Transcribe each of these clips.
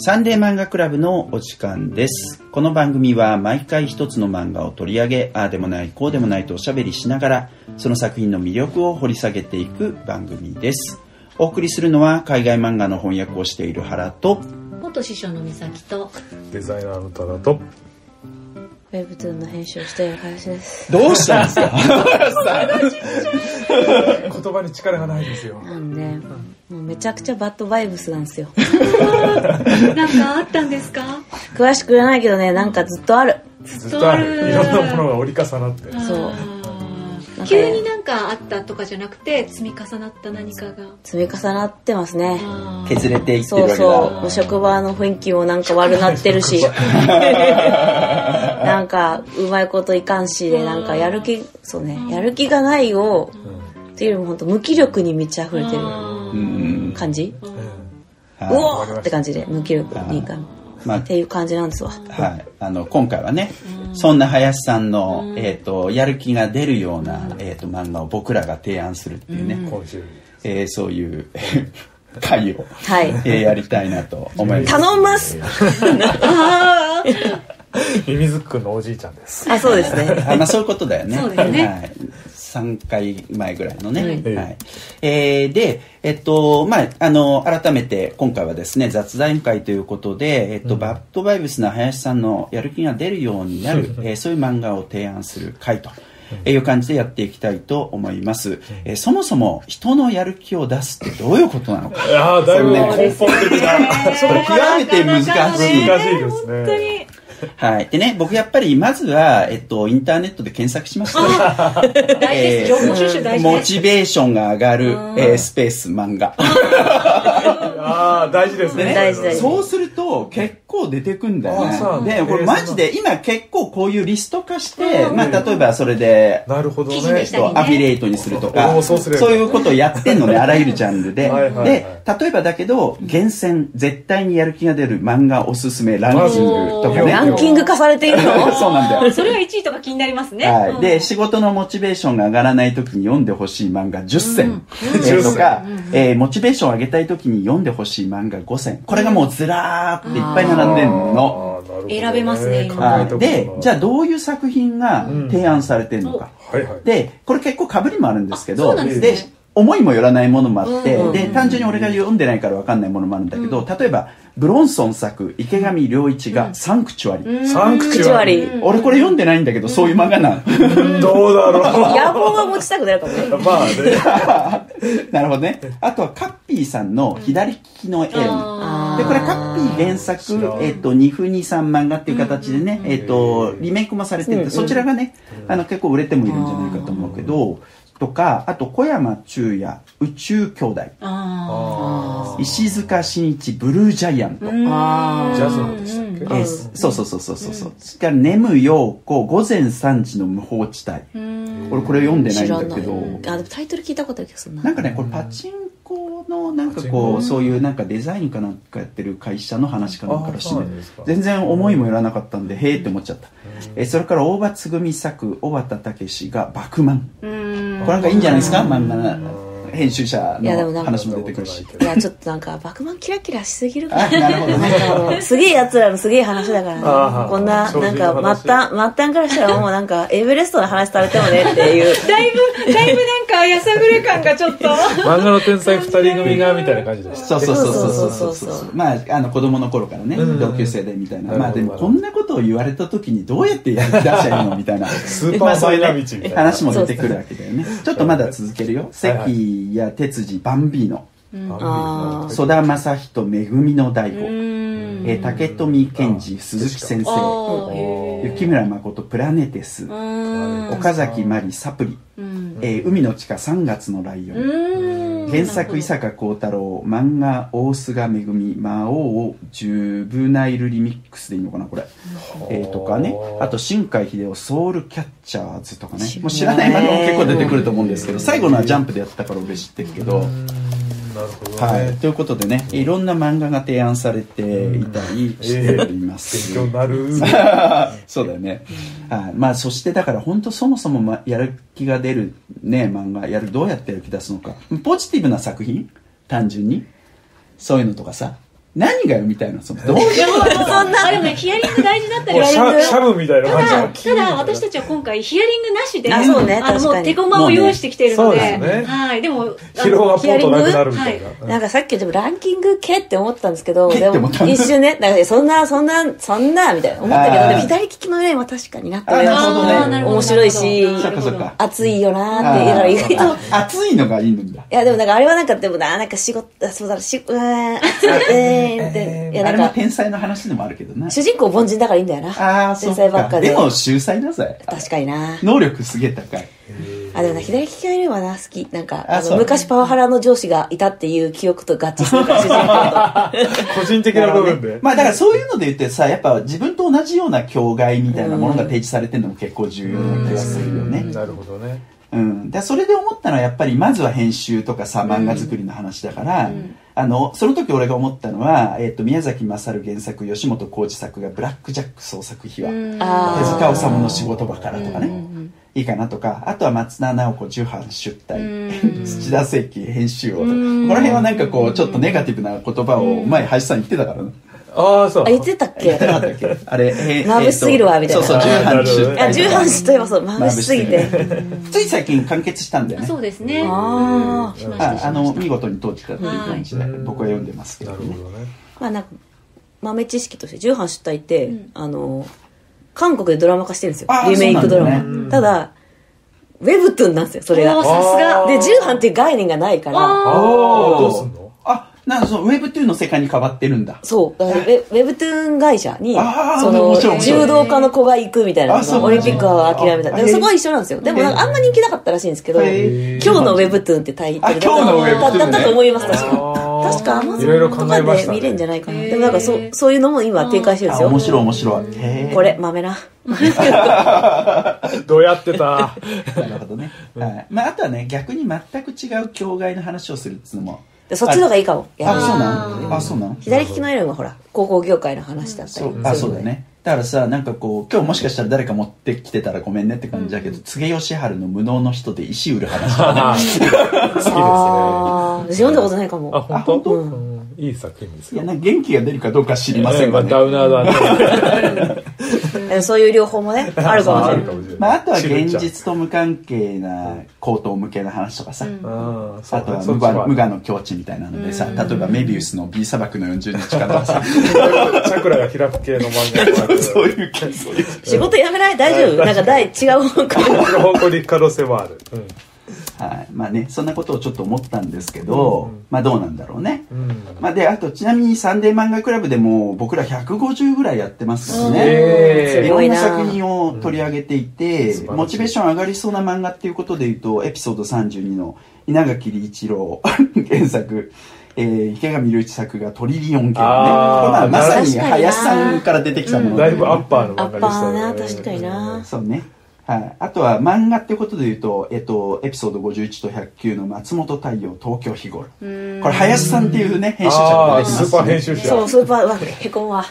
サンデー漫画クラブのお時間です。この番組は毎回一つの漫画を取り上げ、ああでもないこうでもないとおしゃべりしながら、その作品の魅力を掘り下げていく番組です。お送りするのは海外漫画の翻訳をしている原と、元師匠の美咲と、デザイナーの多田と、ウェブトゥーンの編集をしている林です。どうしたんですか？言葉に力がないですよ。なんで、もうめちゃくちゃバッドバイブスなんですよ。なんかあったんですか？詳しく言わないけどね、なんかずっとある。ずっとある。いろんなものが折り重なって。そう。急になんかあったとかじゃなくて、積み重なった何かが積み重なってますね。削れていってるわけだ。そうそう、職場の雰囲気もなんか悪なってるしなんかうまいこといかんしで、なんかやる気、そうね、やる気がないを、っていうよりも本当無気力に満ち溢れてる感じ、うおーって感じで、無気力にいかん、まあ、っていう感じなんですわ。はい、今回はね、そんな林さんの、やる気が出るような、漫画を僕らが提案するっていうね、そういう会を、やりたいなと思います。頼みますミミズくんのおじいちゃんです。あ、そうですね。まあそういうことだよね。そうですね。はい、3回前ぐらいのね。はい。はい、で、まあ、改めて今回はですね、雑談会ということで、バッドバイブスの林さんのやる気が出るようになる、そういう漫画を提案する会という感じでやっていきたいと思います。そもそも人のやる気を出すってどういうことなのか。ああ、だいぶ根本的な。それ極めて難しい。難しいですね。本当に。はい。でね、僕やっぱり、まずは、インターネットで検索しました。大事です。情報収集大事です。モチベーションが上がる、スペース漫画。ああ、大事ですね。大事です。そうすると、結構出てくんだよね。で、これマジで、今結構こういうリスト化して、まあ、例えばそれで、なるほどね。アフィリエイトにするとか、そういうことをやってんのね、あらゆるジャンルで。で、例えばだけど、厳選、絶対にやる気が出る漫画おすすめランキングとかね。ランキング化されているの。そうなんだよ。それは1位とか気になりますね。はい。で、仕事のモチベーションが上がらない時に読んでほしい漫画10選とか、モチベーションを上げたい時に読んでほしい漫画5選。これがもうずらーっていっぱい並んでんの。選べますね。で、じゃあどういう作品が提案されてるのか。で、これ結構被りもあるんですけど、で、思いもよらないものもあって、で、単純に俺が読んでないから分かんないものもあるんだけど、例えば、ブロンソン作、池上良一がサンクチュアリ。サンクチュアリ。俺これ読んでないんだけど、そういう漫画なの。どうだろう。野望が持ちたくなるかもね。まあね。なるほどね。あとは、カッピーさんの左利きの絵。で、これカッピー原作、二風二三漫画っていう形でね、リメイクもされてて、そちらがね、結構売れてもいるんじゃないかと思うけど、とか、あと小山中也、宇宙兄弟、石塚真一、ブルージャイアント、ジャズのでしたっけ？そうそうそうそうそう。それから眠むようこ、午前3時の無法地帯。俺これ読んでないんだけど。あ、でもタイトル聞いたことあるけど、そんな。なんかね、これパチンコのなんかこう、そういうなんかデザインかなんかやってる会社の話かなんかして、全然思いもよらなかったんで、へーって思っちゃった。それから大場つぐみ作、小畑武史がバクマン。これなんかいいんじゃないですか、漫画編集者の話も出てくるし。いや、ちょっとなんかバクマンキラキラしすぎるから。なるほどね。すげえやつらのすげえ話だからね。こんななんか末端からしたらもうなんかエベレストの話されてもねっていう、だいぶなんかやさぐれ感がちょっと漫画の天才2人組がみたいな感じでした。そうそうそうそうそうそう。まあ子供の頃からね、同級生でみたいな。まあでもこんなことを言われた時にどうやってやり出しちゃうのみたいな、スーパーサイダー道みたいな話も出てくるわけだよね。ちょっとまだ続けるよ。関谷哲司、バンビーノ、曽田正人、めぐみの大吾、竹富健二、鈴木先生、雪村誠、プラネテス、岡崎まり、サプリ、海の地下、3月のライオン、原作伊坂幸太郎、漫画大菅めぐみ、魔王ジュブナイルリミックスでいいのかなこれ、とかね。あと新海秀夫、ソウルキャッチャーズとかね。もう知らない漫画も結構出てくると思うんですけど、最後のはジャンプでやってたから俺知ってるけど。なるほどね。はい、ということでね、いろんな漫画が提案されていたりしております。勉強になる。そうだよね。はい、まあそしてだから本当そもそもやる気が出るね漫画やる、どうやってやる気出すのか。ポジティブな作品、単純にそういうのとかさ。何がよみたいな、そのどうそんなあれもヒアリング大事だったりはシャブみたいな感じ。ただ私たちは今回ヒアリングなしで、そうね、もう手駒を用意してきているので、ね、はい、でも疲労がポートなくなるみたいな。はい、なんかさっきでもランキング系って思ったんですけど、でも一瞬ね、なんかそんなみたいな思ったけど、でも左利きの例は確かになってね、面白いし、熱いよなっていうのは意外と熱いのがいいんだ。いやでもなんかあれはなんかでもなんか仕事そうだろし、あれも天才の話でもあるけどな。主人公凡人だからいいんだよな。天才ばっかで。でも秀才だぜ。確かにな。能力すげえ高い。あ、でもな、左利きがいればな、好き。なんか、昔パワハラの上司がいたっていう記憶と合致するから、主人公と。個人的な部分で。まあだからそういうので言ってさ、やっぱ自分と同じような境界みたいなものが提示されてるのも結構重要な気がするよね。なるほどね。うん、でそれで思ったのはやっぱりまずは編集とかさ漫画作りの話だから、うん、その時俺が思ったのは、宮崎勝原作吉本浩二作が「ブラック・ジャック創作秘話」うん、手塚治虫の仕事場からとかね、うん、いいかなとか、あとは松田直子重版出退、うん、土田正樹編集王とか、うん、この辺はなんかこうちょっとネガティブな言葉を前林さん言ってたからね。あ、そう。あ、言ってたっけ？あれ、眩しすぎるわみたいな。そうそう、重版種といえばそう、眩しすぎて。つい最近完結したんだよね。そうですね。ああ、見事に通ってたっていう感じで、僕は読んでますけど。なるほどね。まあなんか豆知識として重版種っていて、韓国でドラマ化してるんですよ。リメイクドラマ。ただウェブトゥンなんですよ。それが。さすが。で重版っていう概念がないから。どうすんの？なんかそのウェブトゥーンの世界に変わってるんだ。そう。ウェブトゥーン会社に、その、柔道家の子が行くみたいな、オリンピックは諦めた。でもそこは一緒なんですよ。でもなんかあんま人気なかったらしいんですけど、今日のウェブトゥーンってタイトルだったと思います、確か。確か Amazon とかで見れるんじゃないかな。でもなんかそういうのも今展開してるんですよ。面白い面白い。これ、豆な。どうやってた。なるほどね。まああとはね、逆に全く違う境外の話をするっていうのも、そっちの方がいいかも。あ、そうなん。左利きのエレンはほら、広告業界の話だったり。あ、そうだね。だからさ、なんかこう、今日もしかしたら誰か持ってきてたらごめんねって感じだけど、柘植義治の無能の人で石売る話とかね。好きですね。私読んだことないかも。あ、本当？いい作品ですよ。いや、なんか元気が出るかどうか知りませんがね。ダウナーだね。そういう両方もね、あるかもしれない。あとは現実と無関係な高等無形な話とかさ、あとは無我の境地みたいなのでさ、例えばメビウスの B 砂漠の40日間とかさ、チャクラが開く系の漫画、そういう系。仕事やめない？大丈夫？なんか違う方向に可能性もある。はい、まあね、そんなことをちょっと思ったんですけど、まあどうなんだろうね。まあで、あとちなみにサンデー漫画クラブでも僕ら150ぐらいやってますからね。いろんな作品を取り上げていて、モチベーション上がりそうな漫画っていうことで言うと、エピソード32の稲垣理一郎原作、池上隆一作がトリリオン系のね、まあまさに林さんから出てきたもので、だいぶアッパーの漫画でしたね。アッパーな、確かにな。そうね。はい、あとは漫画ってことで言うと、エピソード51と109の松本太陽東京日頃、これ林さんっていうね、編集者が出てきます、ね、スーパー編集者、そうスーパーはへこんわ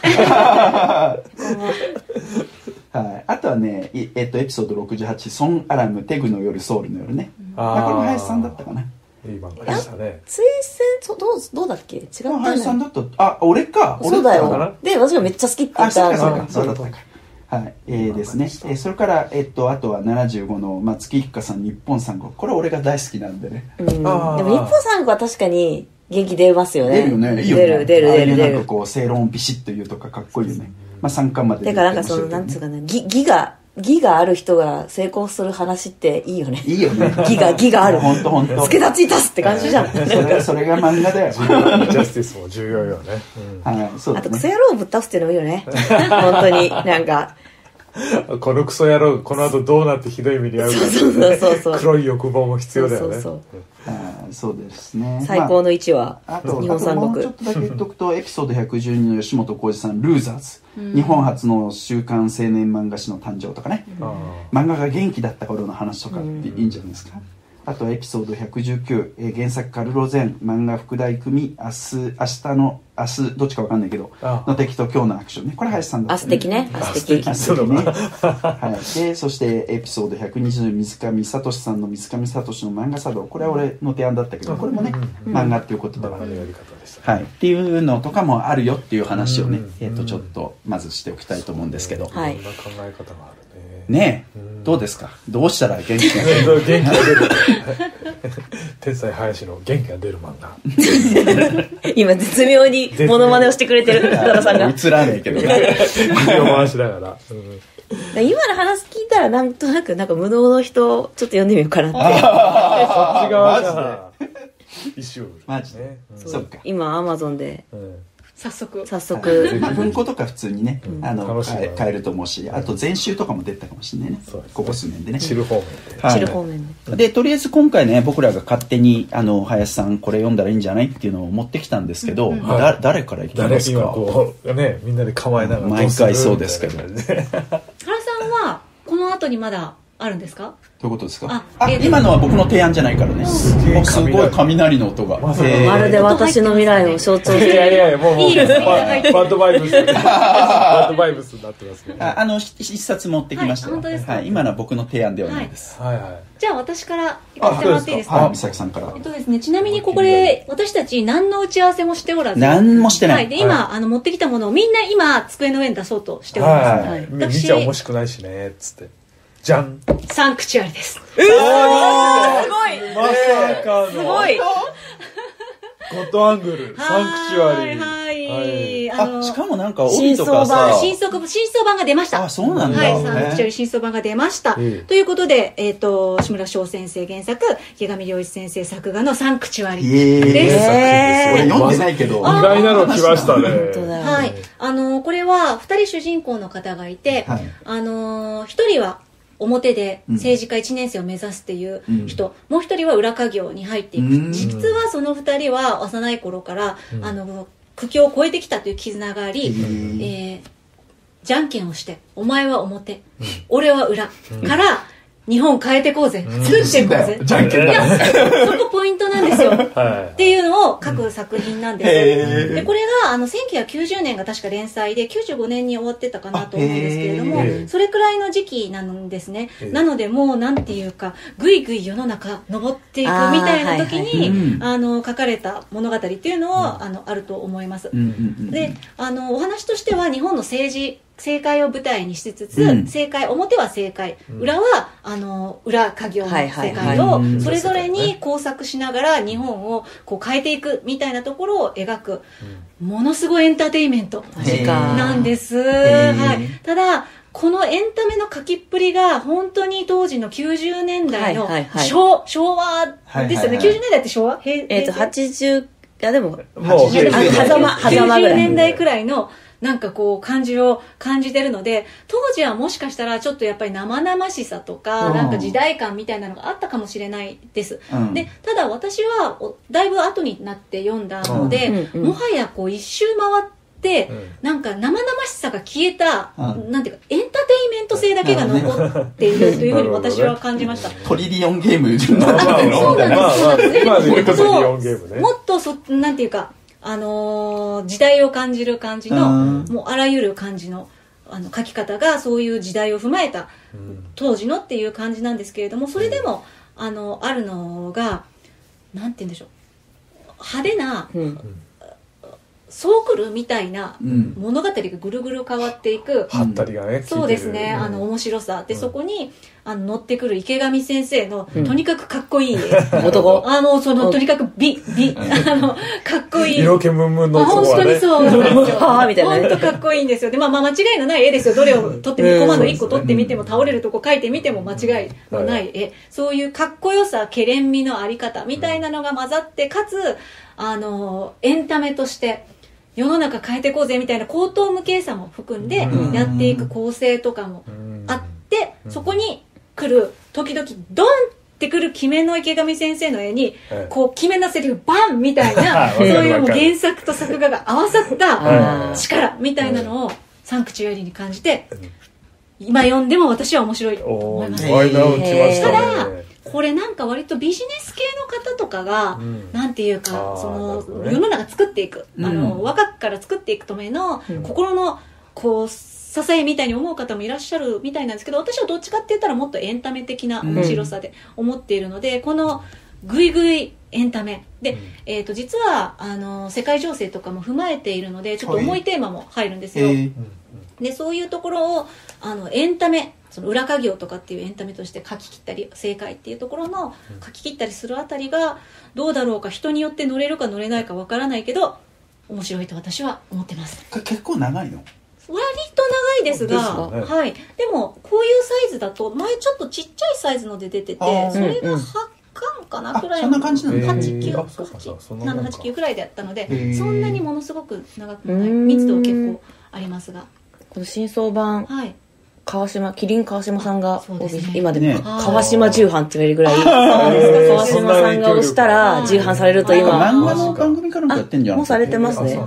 はい、あとはね、エピソード68ソンアラムテグの夜ソウルの夜ね、まあ、これも林さんだったかな。いい漫画でしたね。推薦どうだっけ？違ったね。林さんだった。あ、俺か。そうだよ。で、私がめっちゃ好きって言った。あ、そうかそうか、そうだったか。はい、ですね。それから、あとは75の松木一家さん、日本三国。これ俺が大好きなんでね。でも日本三国は確かに元気出ますよね。出るよね。いいよね。出る。なんかこう、正論をビシッと言うとかかっこいいよね。まあ3巻まで。だからなんかその、なんつうかね、義がある人が成功する話っていいよね。いいよね。義がある。ほんとほんと。助け立ちいたすって感じじゃん。それが漫画だよ。ジャスティスも重要よね。あと、クソ野郎をぶっ倒すっていうのもいいよね。本当に。なんか。このクソ野郎、この後どうなってひどい目に遭うか。そうそう。黒い欲望も必要だよね。そうですね。最高の位置は、日本三国。もうちょっとだけ言っとくと、エピソード112の吉本浩二さん、ルーザーズ。日本初の週刊青年漫画誌の誕生とかね、漫画が元気だった頃の話とかっていいんじゃないですか。あとはエピソード119、原作カルロゼン、漫画副題組、明日の明日どっちか分かんないけどの敵と今日のアクションね、これ林さんだった、ね、明日的ね、明日的、はい、でそしてエピソード120水上聡さんの水上聡の漫画作動、これは俺の提案だったけど、これもね、うん、漫画っていう言葉は、ね、はい、っていうのとかもあるよっていう話をね、ちょっとまずしておきたいと思うんですけど、いろんな考え方があるねえ、どうですか、どうしたら元気が出る天才林の元気が出る漫画今絶妙にモノマネをしてくれてる太郎さんが映らないけど首を回しながら、うん、今の話聞いたらなんとなくなんか無能の人をちょっと読んでみようかなってそっち側じゃ石を売るマジで、そうか、今アマゾンで、早速文庫とか普通にね、買えると思うし、あと全集とかも出たかもしれないね、ここ数年でね、知る方面で、とりあえず今回ね、僕らが勝手に林さんこれ読んだらいいんじゃないっていうのを持ってきたんですけど、誰からいきますか、みんなで構えながら毎回そうですけど、原さんはこの後にまだあるんですか、どういうことですか、今のは僕の提案じゃないからね、すごい雷の音が、まるで私の未来を象徴している、いいですね、バッドバイブス、バッドバイブスになってますけど、一冊持ってきました。今のは僕の提案ではないです。じゃあ私から行かせてもらっていいですか。美咲さんから。ですね、ちなみにこれ私たち何の打ち合わせもしておらず、何もしてない。で今持ってきたものをみんな今机の上に出そうとしております。見ちゃ面白くないしねっつって、じゃん、サンクチュアリです。すごい、すごいゴッドアングル、サンクチュアリ、しかもなんか帯とかさ、新装版が出ました。あ、そうなんだ。はい、サンクチュアリ新装版が出ましたということで、志村翔先生原作、池上良一先生作画のサンクチュアリです。俺読んでないけど意外なの来ましたね。はい、これは2人主人公の方がいて、1人は表で政治家1年生を目指すっていう人、もう一人は裏稼業に入っていく。実はその二人は幼い頃から苦境を越えてきたという絆があり、じゃんけんをして、お前は表、俺は裏から日本変えてこうぜ、作ってこうぜ、じゃんけんだ。そこポイントなんですよっていうのを書く作品なんです。でこれが1990年が確か連載で、95年に終わってたかなと思うんですけれども、それくらいの時期なんですね。なのでもうなんていうか、ぐいぐい世の中登っていくみたいな時に書かれた物語っていうのはあると思います。でお話としては日本の政界を舞台にしつつ、政界、表は政界、裏は裏稼業の世界をそれぞれに工作しながら日本をこう変えていくみたいなところを描く、ものすごいエンターテインメントなんです。はい。ただこのエンタメの書きっぷりが本当に当時の90年代の昭和ですよね。90年代って昭和？いやでも80年代くらいのなんかこう感じてるので、当時はもしかしたらちょっとやっぱり生々しさとか、なんか時代感みたいなのがあったかもしれないです。で、ただ私はだいぶ後になって読んだので、もはやこう一周回って、でなんか生々しさが消えた、なんていうかエンターテインメント性だけが残っているというふうに私は感じました。トリリオンゲームじゃないの？そうなんです。もっとなんていうか時代を感じる感じの、もうあらゆる感じの書き方がそういう時代を踏まえた当時のっていう感じなんですけれども、それでもあるのがなんて言うんでしょう、派手なそうくるみたいな物語がぐるぐる変わっていく、はったりがね、そうですね、面白さで、そこに乗ってくる池上先生のとにかくかっこいい男、もうそのとにかくかっこいい色気ムンムンの男はね、本当にそうなんですよ、本当かっこいいんですよ。で間違いのない絵ですよ。どれを撮ってみ、コマの1個撮ってみても、倒れるとこ描いてみても間違いのない絵、そういうかっこよさ、けれんみのあり方みたいなのが混ざって、かつエンタメとして世の中変えていこうぜみたいな高等無形さも含んでやっていく構成とかもあって、そこに来る時々ドンってくる決めの池上先生の絵にこう決めなセリフバンみたいな、そういう原作と作画が合わさった力みたいなのをサンクチュアリに感じて、今読んでも私は面白いと思います。ただこれなんか割とビジネス系の方とかが、うん、なんていうかその、ね、世の中作っていく、うん、若くから作っていくための、うん、心のこう支えみたいに思う方もいらっしゃるみたいなんですけど、私はどっちかって言ったらもっとエンタメ的な面白さで思っているので、うん、このグイグイエンタメで、うん実は世界情勢とかも踏まえているのでちょっと重いテーマも入るんですよ、でそういうところをエンタメその裏稼業とかっていうエンタメとして書き切ったり正解っていうところの書き切ったりするあたりがどうだろうか、人によって乗れるか乗れないかわからないけど面白いと私は思ってます。結構長いの？割と長いですが、ですね、はい、でもこういうサイズだと前ちょっとちっちゃいサイズので出ててそれが8巻かなくらいの8、9くらいでやったのでそんなにものすごく長くない、密度は結構ありますが、この新装版、はい、キリン川島さんが、ね、今でも、ね、川島重版って言われるぐらい、川島さんが押したら重版されると今漫画の番組からもやってんじゃん、もうされてますね、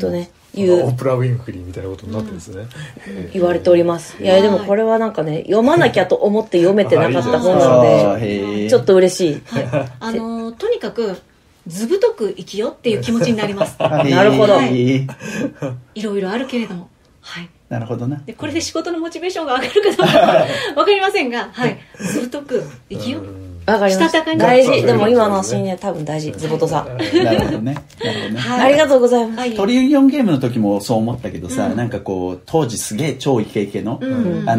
とねいうオプラウィンフリーみたいなことになってですね、言われております。いやでもこれはなんかね、読まなきゃと思って読めてなかった本なのでちょっと嬉しい、はい、とにかくずぶとく生きよっていう気持ちになりますなるほど、はい、いろいろあるけれども、はい、なるほどね。でこれで仕事のモチベーションが上がるかどうかは分かりませんが、はい、ずぶとく生きよう分かりました。大事。でも今のシーンね、多分大事、ズボトさん。なるほどね。ありがとうございます。トリリオンゲームの時もそう思ったけどさ、うん、なんかこう当時すげえ超イケイケの、うん、まあ、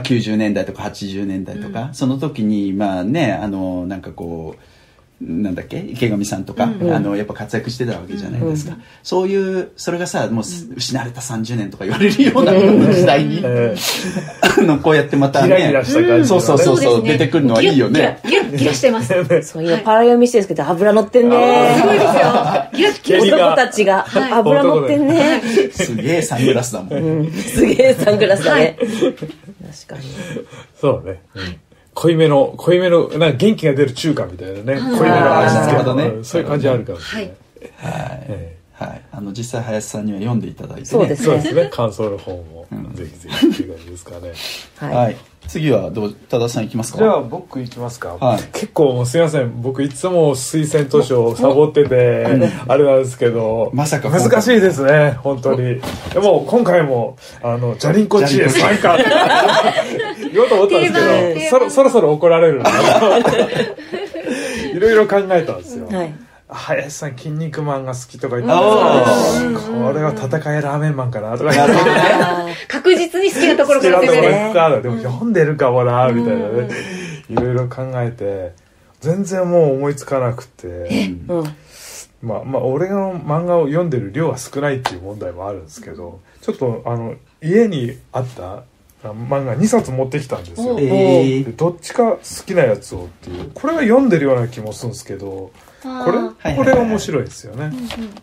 90年代とか80年代とか、うん、その時にまあね、なんかこうなんだっけ、池上さんとか、うん、やっぱ活躍してたわけじゃないですか、うん、そういうそれがさもう、うん、失われた30年とか言われるような時代に、こうやってまたね、キラキラした感じ、そうそうそうそう、ね、出てくるのはいいよね。ギラギラしてますそういうパラ読みしてるんですけど油乗ってんね、すごいですよ、ギラギラ男たちが、はい、油乗ってんね、はい、すげえサングラスだもん、うん、すげえサングラスだね、はい、確かにそうね、はい、濃いめのなんか元気が出る中華みたいなね、濃いめの味付けとね、そういう感じあるかもしれない、はいはいはい、実際林さんには読んでいただいてね、そうですね、そうですね、感想の方もぜひぜひっていう感じですかねはい、はい、次は多田さんいきますか。じゃあ僕いきますか、はい、結構すいません、僕いつも推薦図書をサボっててあれなんですけど、まさか難しいですね本当に。でも今回もジャリンコ知恵参加言おうと思ったんですけど、そろそろ怒られるんでいろいろ考えたんですよ、はい、林さん筋肉マンが好きとか言ったんですけど、これは戦いラーメンマンかなとか言って確実に好きなところから出てるね。でも読んでるかもなみたいなね、いろいろ考えて全然もう思いつかなくて、まあ俺の漫画を読んでる量は少ないっていう問題もあるんですけど、ちょっと家にあった漫画2冊持ってきたんですよ、どっちか好きなやつをっていう、これは読んでるような気もするんですけど、これ面白いですよね、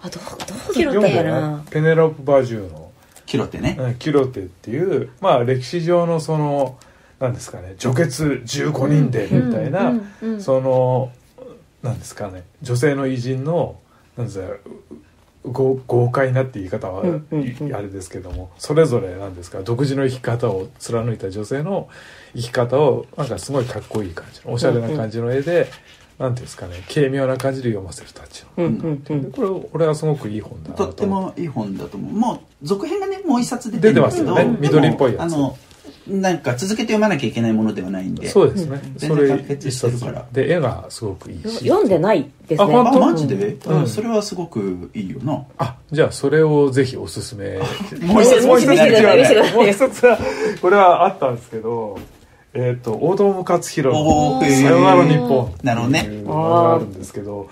あとキロテやな、ペネロプ・バジューのキロテね、キロテっていう、まあ、歴史上のその何ですかね、女傑15人でみたいな、その何ですかね、女性の偉人の何ですか、豪快なって言い方はあれですけども、それぞれなんですか、独自の生き方を貫いた女性の生き方をなんかすごいかっこいい感じのおしゃれな感じの絵で、なんていうんですかね、軽妙な感じで読ませるたちの、これ俺はすごくいい本だなと思って、とってもいい本だと思う。もう続編がねもう一冊出てますけど、出てますよね、緑っぽいやつ、なんか続けて読まなきゃいけないものではないんで、そうですね、それ一冊からで絵がすごくいいし、読んでないですね、あマジで、それはすごくいいよな。あ、じゃあそれをぜひおすすめもう一冊はこれはあったんですけど、大友克洋の「さよなら日本」っていうのがあるんですけど、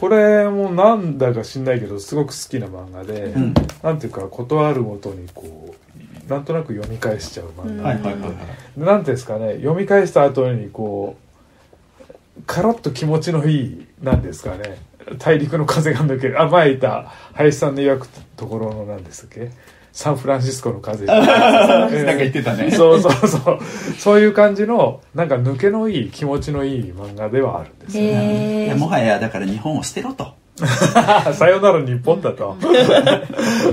これもなんだか知んないけどすごく好きな漫画で、なんていうか事あるごとにこうなんとなく読み返しちゃう漫画で、なんていうんですかね、読み返した後にこうカラッと気持ちのいい、なんですかね、大陸の風が抜ける、前いた林さんの描くところの何でしたっけ、サンフランシスコの風なんか言ってたね、そうそういう感じのなんか抜けのいい気持ちのいい漫画ではあるんですよね。いやもはやだから日本を捨てろとさよなら日本だと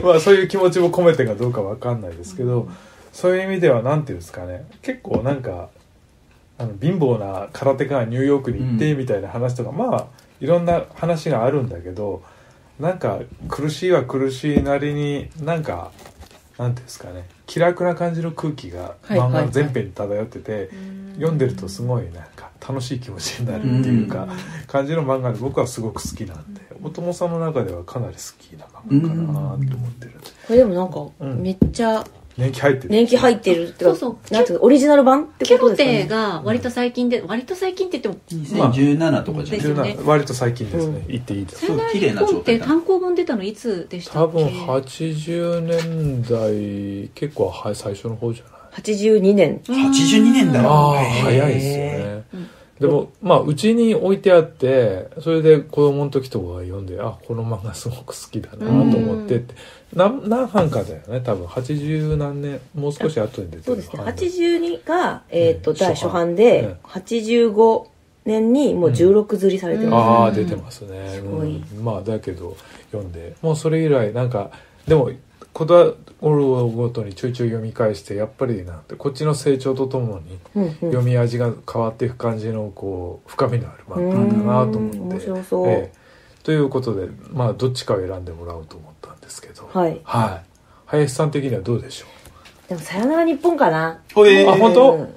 まあそういう気持ちも込めてかどうかわかんないですけど、そういう意味ではなんていうんですかね、結構なんか貧乏な空手家がニューヨークに行ってみたいな話とか、うん、まあいろんな話があるんだけど、なんか苦しいは苦しいなりになんかなんていうんですかね、気楽な感じの空気が漫画全編に漂ってて、はいはいはい、読んでるとすごいなんか楽しい気持ちになるっていうか、うん、感じの漫画で僕はすごく好きなんで、大友さんの中ではかなり好きな漫画かなと思ってるんで、これでもなんかめっちゃ、うん、年季入ってるってそうそう、なんていうかオリジナル版ってことですかね。キャロテが割と最近で、割と最近って言っても2017とかじゃないですね。割と最近ですね、うん、言っていいです。そう、綺麗な状態。日本って単行本出たのいつでしたっけ？多分80年代結構最初の方じゃない。82年。82年だよ。ああ、早いですよね。うん、でもまあうちに置いてあって、それで子供の時とか読んで、あ、この漫画すごく好きだなと思ってって、何版かだよね、多分80何年もう少し後に出てる。そうですね、82が、第初版で、ね、85年にもう16刷りされてます、ね、うん、ああ出てますね、すごい、うん、まあだけど読んで、もうそれ以来なんかでもこだわるごとにちょいちょい読み返して、やっぱりなんてこっちの成長とともに読み味が変わっていく感じのこう深みのある漫画だなと思って、面白そう、ということで、まあどっちかを選んでもらおうと思ったんですけど、はい、はい、林さん的にはどうでしょう？でもさよなら日本かな、あ、本当？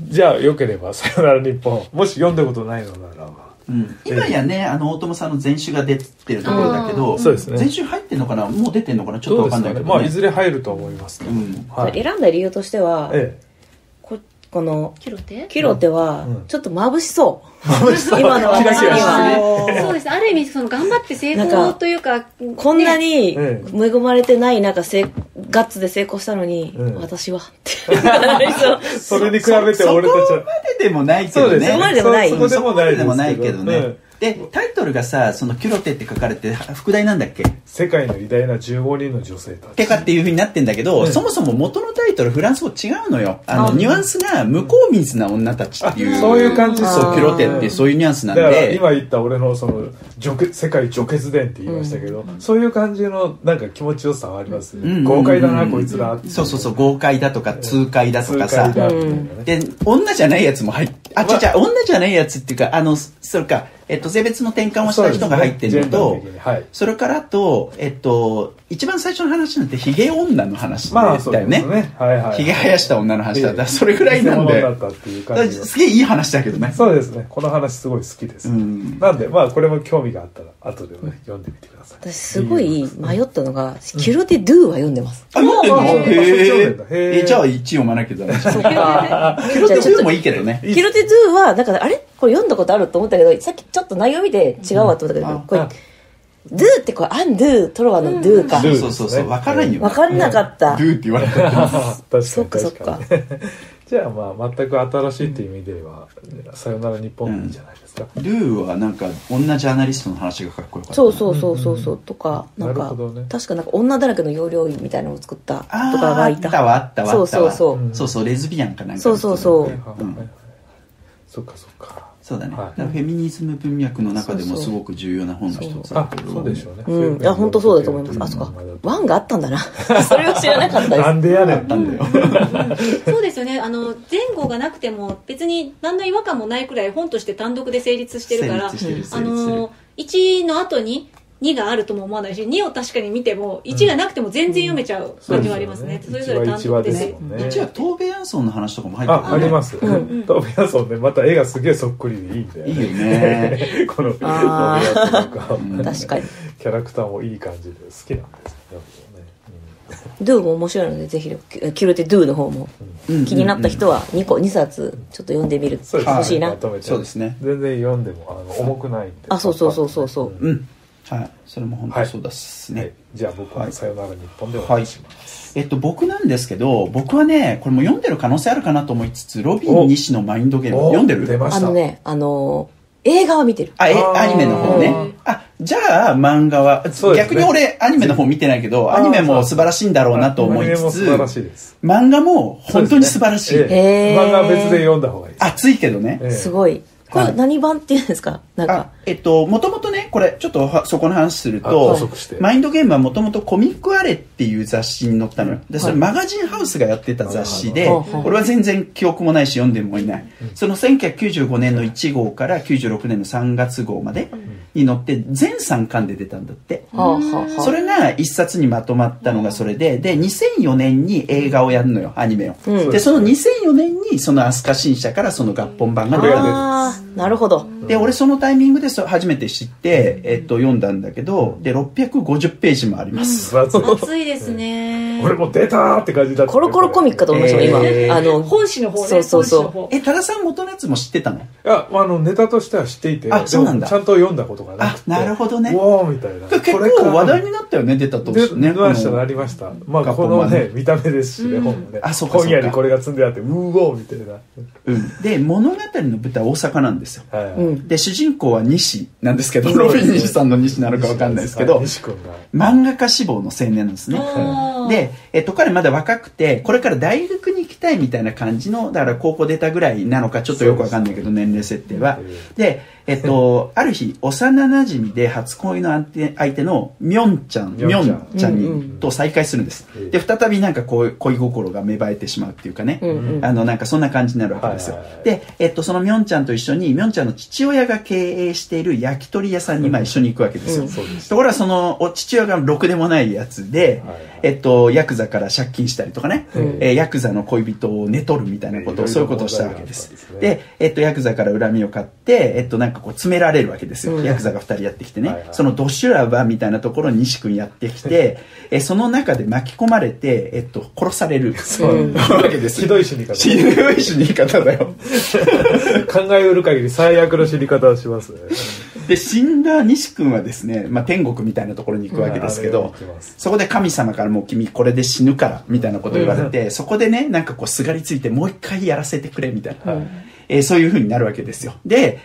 じゃあよければさよなら日本、もし読んだことないのならば、うん、今やね、大友さんの全集が出てるところだけど、全集入ってんのかな、もう出てんのかな、ちょっと分かんないけど、ね、まあいずれ入ると思います、ね、うん、はい、選んだ理由としては、ええ、このキロテはちょっと眩しそう、うん、眩しそう、今の私には、ね、そうです、ある意味その頑張って成功というか、ね、こんなに恵まれてない中、ガッツで成功したのに、うん、私はそれに比べて俺たちはそこまででもないけどね、そこまででもないけどね、うん、でタイトルがさ、そのキュロテって書かれて副題なんだっけ、世界の偉大な15人の女性たちてかっていう風になってんだけど、うん、そもそも元のタイトルフランス語違うのよ、ニュアンスが向こう水な女たちっていう、そういう感じ、そうキュロテってそういうニュアンスなんで、だから今言った俺のその世界女傑伝って言いましたけど、うん、そういう感じのなんか気持ちよさはあります、ね、うん、豪快だな、うん、こいつら、そう豪快だとか痛快だとかさ、うん、で女じゃないやつも入って、あ、違う、女じゃないやつっていうか、それか性別の転換をした人が入ってるのと、ね、はい、それからと、一番最初の話なんてヒゲ女の話だよね、ヒゲ生やした女の話だった、それぐらいなんで、すげえいい話だけどね。そうですね、この話すごい好きです、うん、なんでまあこれも興味があったら後で、ね、うん、読んでみてください。私すごい迷ったのが、うん、キュロテ・ドゥは読んでます、うん、あ、読んでるの、じゃあ1読まなきゃダメキュロテ・ドゥもいいけどね、キュロテ・ドゥはだからあれこれ読んだことあると思ったけど、さっきちょっと内容見て違うわと思ったけど、うん、これドゥってこれアンドゥトロワのドゥか、うん、そう分からんよ、分かんなかった、ドゥって言われたからそっかじゃあまあ全く新しいっていう意味では、うん、さよなら日本いいじゃないですか、うん、ドゥはなんか女ジャーナリストの話がかっこよかった、ね、そうとか、なんか、ね、確かなんか女だらけの要領みたいなのを作ったとかがいた、あったわそうレズビアンかなんか、そっかそうだね、はい、だからフェミニズム文脈の中でもすごく重要な本の一つだけど、そうでしょうね、うん、本当そうだと思います、あ、そっか、ワンがあったんだなそれは知らなかったですなんでやねん、そうですよね、前後がなくても別に何の違和感もないくらい本として単独で成立してるから、1の後に2があるとも思わないし、2を確かに見ても1がなくても全然読めちゃう感じはありますね、うん、それぞれ単独でね、1はトーベ・ヤンソンの話とかも入ってる、ね、あります、うん、トーベ・ヤンソンね、また絵がすげえそっくりでいいんだよね、いいよねこのトーベ・ヤンソンとか、うん、確かにキャラクターもいい感じで好きなんですね、うん、ドゥも面白いので、ぜひキュロテ・ドゥの方も、うん、気になった人は2冊ちょっと読んでみると欲しいな、そうですね、全然読んでも重くないんで、あ、そう、うん、はい、それも本当そうですね、はい、じゃあ僕はさよなら日本でお願いします、はい、僕なんですけど、僕はねこれも読んでる可能性あるかなと思いつつ、ロビン西のマインドゲーム読んでる、出ました、ね、映画は見てる、アニメの方ね、あ、じゃあ漫画は、ね、逆に俺アニメの方見てないけど、アニメも素晴らしいんだろうなと思いつつ、漫画も本当に素晴らしい、漫画は別で読んだ方がいい、熱いけどね、すごいこれ何版っていうんですか？なんかもともとね、これちょっとそこの話すると、マインドゲームはもともとコミックアレっていう雑誌に載ったのよ。でそれマガジンハウスがやってた雑誌で、俺は全然記憶もないし読んでもいない。その1995年の1号から96年の3月号までに載って全3巻で出たんだって。それが一冊にまとまったのがそれで、で2004年に映画をやるのよ、アニメを。でその2004年にその飛鳥新社からその合本版が出た。なるほど。で俺そのタイミングで初めて知って、読んだんだけど、で650ページもあります、うん、熱いですね。俺も出たーって感じだった。コロコロコミックかと思いましたもん、今本誌の方ね。そうそうそう。多田さん元のやつも知ってたの？いや、ネタとしては知っていて、あ、そうなんだ。ちゃんと読んだことがなくて。あ、なるほどね。おーみたいな。結構話題になったよね、出たとしてね。出ました、なりました。まあこのね、見た目ですしね、本もね、本屋にこれが積んであって、うおーみたいな。で物語の舞台大阪なんですよ。で主人公は西なんですけど、ロビン西さんの西なのか分かんないですけど、漫画家志望の青年なんですね。で、彼まだ若くて、これから大学に行きたいみたいな感じの、だから高校出たぐらいなのかちょっとよく分かんないけど、年齢設定は。で、ある日幼なじみで初恋の相手のみょんちゃんと再会するんです。で再びなんかこう恋心が芽生えてしまうっていうかね、なんかそんな感じになるわけですよ。で、そのみょんちゃんと一緒に、みょんちゃんの父親が経営している焼き鳥屋さんに一緒に行くわけですよ。ところがその父親がろくでもないやつで、ヤクザから借金したりとかね、ヤクザの恋人を寝取るみたいなことを、そういうことをしたわけです。で、ヤクザから恨みを買って、なんかこう詰められるわけですよ、ヤクザが2人やってきてね。そのドシュラバみたいなところに西君やってきて、その中で巻き込まれて、殺されるわけです。ひどい死に方。ひどい死に方だよ。考えうる限り最悪の死に方をしますね。で死んだ西君はですね、天国みたいなところに行くわけですけど、そこで神様から、もう君これで死ぬからみたいなことを言われて、そこでね、なんかこうすがりついて、もう一回やらせてくれみたいな、そういう風になるわけですよ。で、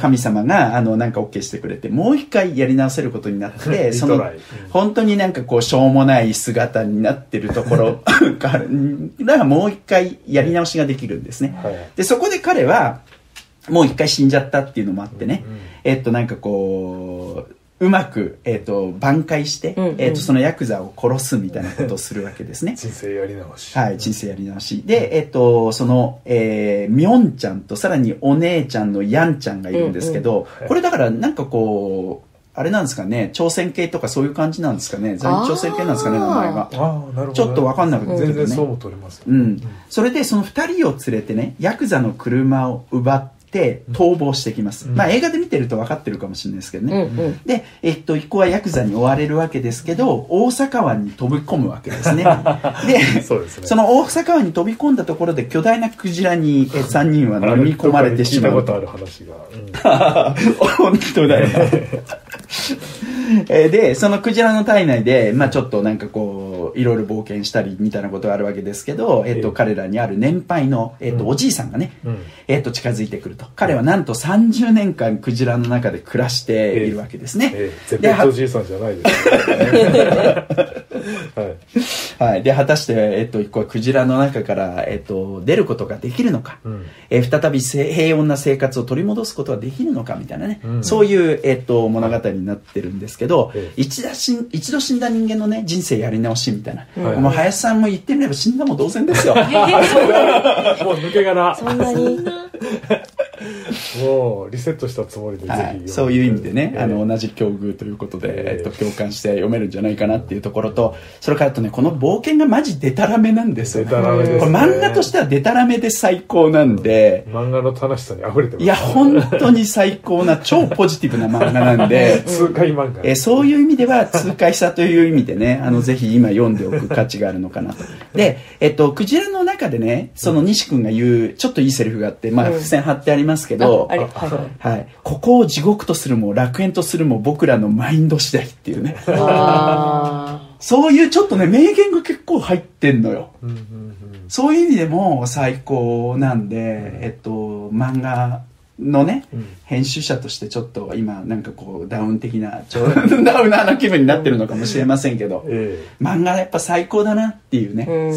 神様がなんか OK してくれて、もう一回やり直せることになって、その本当になんかこうしょうもない姿になってるところからもう一回やり直しができるんですね。でそこで彼はもう一回死んじゃったっていうのもあってね、なんかこううまく、挽回して、そのヤクザを殺すみたいなことをするわけですね。人生やり直し。はい、人生やり直し。で、その、みょんちゃんと、さらにお姉ちゃんのやんちゃんがいるんですけど、これだからなんかこう、あれなんですかね、朝鮮系とかそういう感じなんですかね、朝鮮系なんですかね、名前が。ちょっとわかんなくて、全然そう取れます。それで、その2人を連れてね、ヤクザの車を奪って、逃亡してきます。まあ映画で見てると分かってるかもしれないですけどね。で、一行はヤクザに追われるわけですけど、大阪湾に飛び込むわけですね。で、その大阪湾に飛び込んだところで巨大なクジラに3人は飲み込まれてしまう。本当だよ。でそのクジラの体内で、ちょっとなんかこういろいろ冒険したりみたいなことがあるわけですけど、彼らにある年配の、おじいさんがね、近づいてくると、彼はなんと30年間クジラの中で暮らしているわけですね。絶対おじいさんじゃないですね。で果たして、一行はクジラの中から、出ることができるのか、再び平穏な生活を取り戻すことができるのかみたいなね、そういう、物語になってるんですけど、一度死んだ人間のね、人生やり直しみたいな、もう林さんも言ってみれば死んだも同然ですよ。もう抜け殻。そんなにもうリセットしたつもりで、そういう意味でね、同じ境遇ということで、共感して読めるんじゃないかなっていうところと、それからとね、この冒険がマジデタラメなんですよね。これ漫画としてはデタラメで最高なんで、漫画の楽しさにあふれてます。いや本当に最高な超ポジティブな漫画なんで、痛快漫画。そういう意味では痛快さという意味でね、ぜひ今読んでおく価値があるのかなと。で、クジラの中でね、その西君が言うちょっといいセリフがあって、付箋貼ってありますけど、ここを地獄とするも楽園とするも僕らのマインド次第っていうね。そういうちょっとね、名言が結構入ってんのよ。そういう意味でも最高なんで、漫画のね、編集者としてちょっと今なんかこうダウン的なダウナーな気分になってるのかもしれませんけど、漫画はやっぱ最高だなっていうね。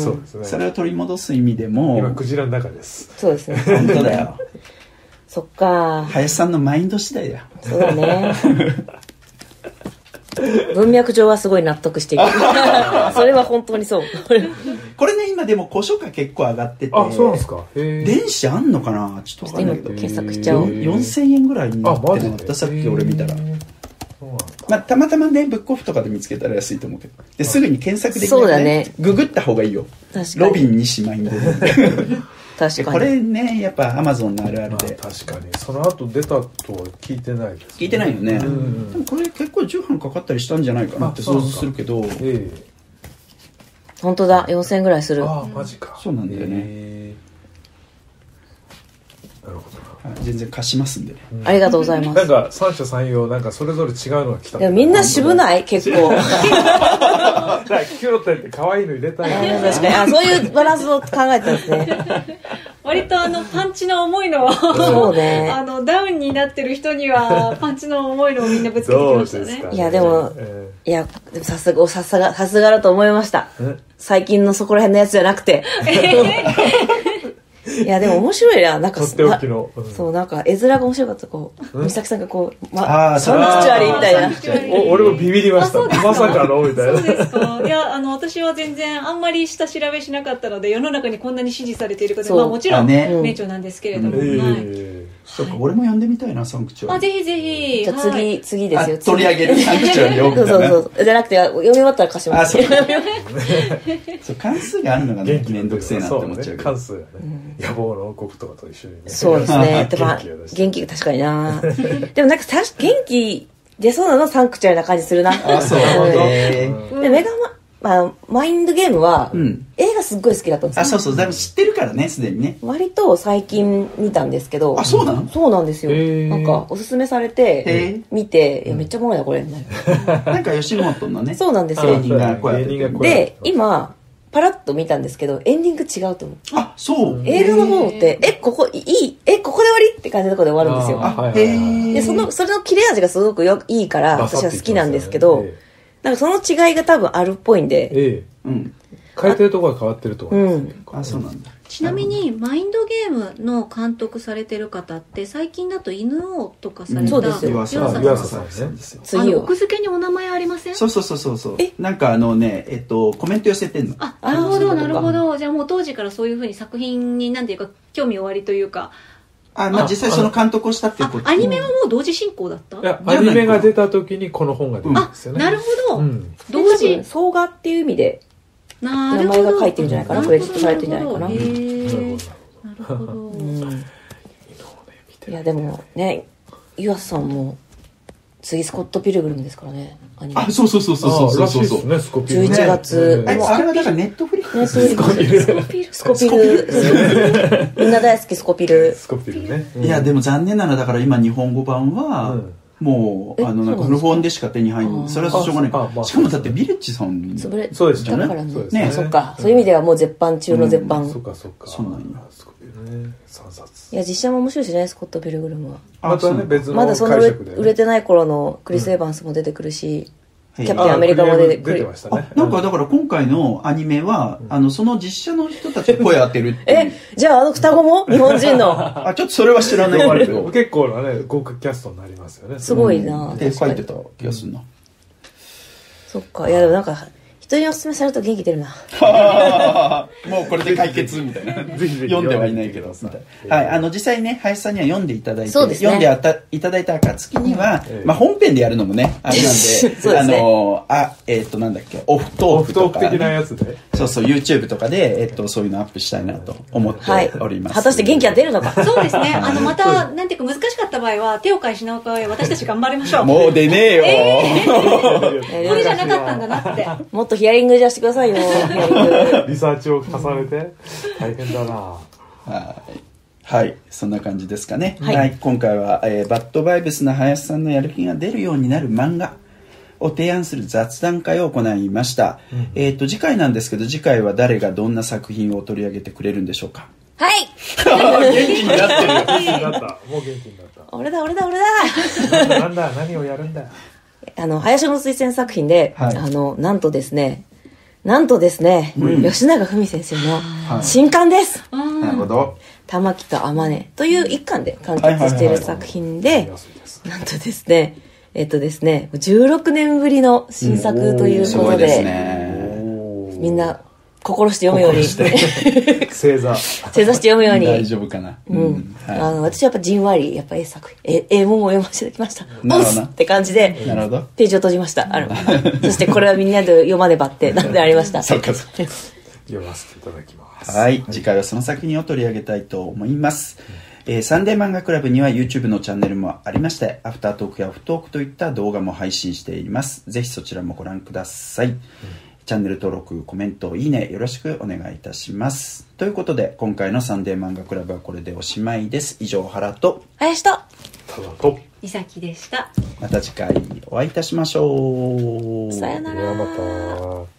それを取り戻す意味でも、今クジラの中です。そうですね。本当だよ。そっか。林さんのマインド次第だ。そうだね。文脈上はすごい納得している。それは本当にそう。これね、今でも古書が結構上がってて。あ、そうなんですか。電子あんのかな、ちょっとわかんないけど。検索しちゃおう。4000円ぐらいになってるんだ、さっき俺見たら。まあ、たまたまね、ブックオフとかで見つけたら安いと思うけど。で、すぐに検索できないからね。ググった方がいいよ。ロビン西マインド。確かにこれね、やっぱアマゾンのあるあるで、まあ、確かにその後出たとは聞いてないです、ね、聞いてないよね、うん、でもこれ結構重版かかったりしたんじゃないかなって想像するけど、本当だ、4000円ぐらいする。ああ、マジか。そうなんだよね、なるほどな。全然貸しますんで、ね、うん、ありがとうございます。なんか三者三様、なんかそれぞれ違うのが来た。いや、みんな渋ない結構。だからキュロテンって可愛いの入れたい、ね、確かに。あ、そういうバランスを考えたんですね。割とパンチの重いのをそう、ね、ダウンになってる人にはパンチの重いのをみんなぶつけてきましたね。いやでも、いやでもさすがだと思いました。最近のそこら辺のやつじゃなくて、いやでも面白いな、なんかとっておきの、うん、そう、なんか絵面が面白かった。こう美咲さんがこう、サンクチュアリーみたいな。俺もビビりました。まさかのみたいな。そうですか。いや、私は全然あんまり下調べしなかったので、世の中にこんなに支持されていることで、まあもちろん名著なんですけれども、そうか、俺も読んでみたいな、サンクチュアリー。あ、ぜひぜひ。じゃあ次ですよ。取り上げるサンクチュアリーを。そうじゃなくて、読み終わったら貸します。そう、関数があるのがね、めんどくせえなって思っちゃう。関数野望の王国とかと一緒にね。そうですね。元気が確かにな。でもなんか元気出そうなのサンクチュアリーな感じするな。あ、そうね。でメガマインドゲームは映画すっごい好きだったんですよ。あ、そうそう。だいぶ知ってるからね、すでにね。割と最近見たんですけど。あ、そうなの？そうなんですよ。なんかおすすめされて見て、いやめっちゃおもろいなこれみたいな。なんか吉本のね。そうなんですよ。芸人がこうやってで今。パラッと見たんですけど、エンディング違うと思う。あ、そう。映画の方って、ここいい、ここで終わりって感じのところで終わるんですよ。で、それの切れ味がすごくいいから、私は好きなんですけど、なんかその違いが多分あるっぽいんで。うん。変えてるところが変わってると思うんですね。あ、そうなんだ。ちなみにマインドゲームの監督されてる方って最近だと犬王とかされた岩佐さんですよ。奥付けにお名前ありません？そうそうそうそう。なんかねコメント寄せてんの。あ、なるほどなるほど。じゃあもう当時からそういう風に作品になんていうか興味おありというか。あ、まあ実際その監督をしたっていうこと。アニメはもう同時進行だった？いや、アニメが出た時にこの本が出たんですよね。あ、なるほど。同時総画っていう意味で。名前が書いてるんじゃないかな、クレジットされてるんじゃないかな。なるほど。いやでもね、湯浅さんも次スコット・ピルグリムですからね。あ、そうそうそうそうそうそうそう。11月。あれはだからネットフリックス。スコピル。みんな大好きスコピル。スコピルね。いやでも残念ながらだから今日本語版は。もうなんか古本でしか手に入んない。それはしょうがないから。しかもだってビレッジさんそうですよね。だからね、そっか、そういう意味ではもう絶版中の絶版。そうかそうか、そうなんや。3冊。いや、実写も面白いしね、スコット・ピルグリムは。またね、別のまだそんな売れてない頃のクリス・エヴァンスも出てくるし、キャプテンアメリカも出てくる。なんかだから今回のアニメはその実写の人たちに声当てるって。じゃあ双子も日本人の。あ、ちょっとそれは知らないけど。結構なね、豪華キャストになりますよね。すごいな。で書いてた気がするな。そっか。いやでもなんか人におすすめされると元気出るな。もうこれで解決みたいな。読んではいないけど。はい、実際ね、林さんには読んでいただいて、読んでいただいた暁には、まあ本編でやるのもね、あれなんで、なんだっけ、オフトークとか、オフトーク的なやつで、そうそう、YouTube とかでそういうのアップしたいなと思っております。果たして元気が出るのか。そうですね。またなんていうか難しかった場合は手を返しなおかえ私たち頑張りましょう。もう出ねえよ。これじゃなかったんだなって。もっとヒアリングじゃしてくださいよ。リサーチを重ねて大変だな。はい、そんな感じですかね。はい、今回はバッドバイブスな林さんのやる気が出るようになる漫画を提案する雑談会を行いました。次回なんですけど、次回は誰がどんな作品を取り上げてくれるんでしょうか。はい。元気になってる。もう元気になった。俺だ。なんだ、何をやるんだ。林の推薦作品で、なんとですね、吉永文先生の新刊です。なるほど。玉木と天音という一巻で完結している作品で、なんとですね、16年ぶりの新作ということで、みんな心して読むように正座して読むように大丈夫かな、うんはい、私はやっぱじんわりやっぱ絵本を読ませてきましたオスって感じでページを閉じました。そしてこれはみんなで読まねばってなんでありましたそうかそうか読ませていただきます、はい、次回はその作品を取り上げたいと思います、サンデー漫画クラブには YouTube のチャンネルもありまして、アフタートークやオフトークといった動画も配信しています。ぜひそちらもご覧ください、チャンネル登録、コメント、いいねよろしくお願いいたします。ということで今回のサンデー漫画クラブはこれでおしまいです。以上、原と林とただといさきでした。また次回お会いいたしましょう。さよなら。また。